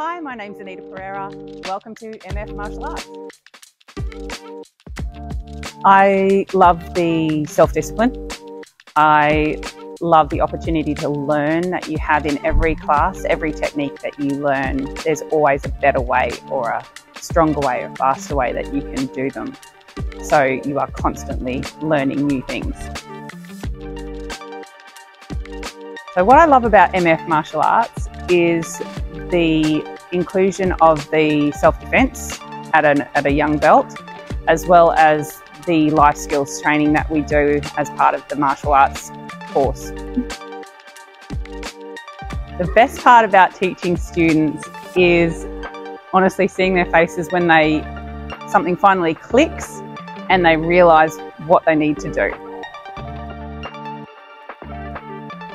Hi, my name's Anita Pereira. Welcome to MF Martial Arts. I love the self-discipline. I love the opportunity to learn that you have in every class, every technique that you learn. There's always a better way or a stronger way or faster way that you can do them. So you are constantly learning new things. So what I love about MF Martial Arts is the inclusion of the self-defense at a young belt, as well as the life skills training that we do as part of the martial arts course. The best part about teaching students is honestly seeing their faces when something finally clicks and they realise what they need to do.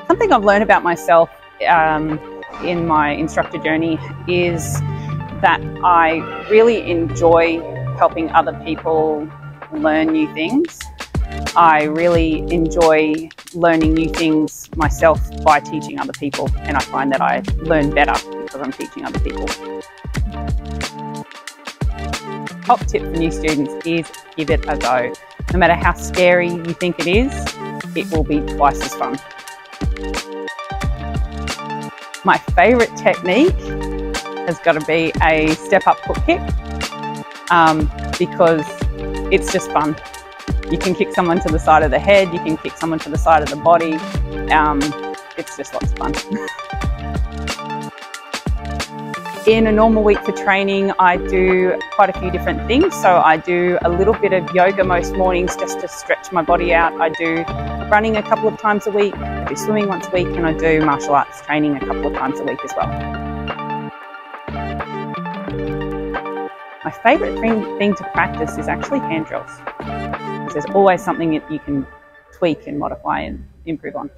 Something I've learned about myself in my instructor journey is that I really enjoy helping other people learn new things. I really enjoy learning new things myself by teaching other people, and I find that I learn better because I'm teaching other people. Top tip for new students is give it a go. No matter how scary you think it is, it will be twice as fun. My favourite technique has got to be a step-up foot kick because it's just fun. You can kick someone to the side of the head, you can kick someone to the side of the body. It's just lots of fun. In a normal week for training, I do quite a few different things. So I do a little bit of yoga most mornings just to stretch my body out. I do running a couple of times a week, I do swimming once a week, and I do martial arts training a couple of times a week as well. My favourite thing to practice is actually hand drills, because there's always something that you can tweak and modify and improve on.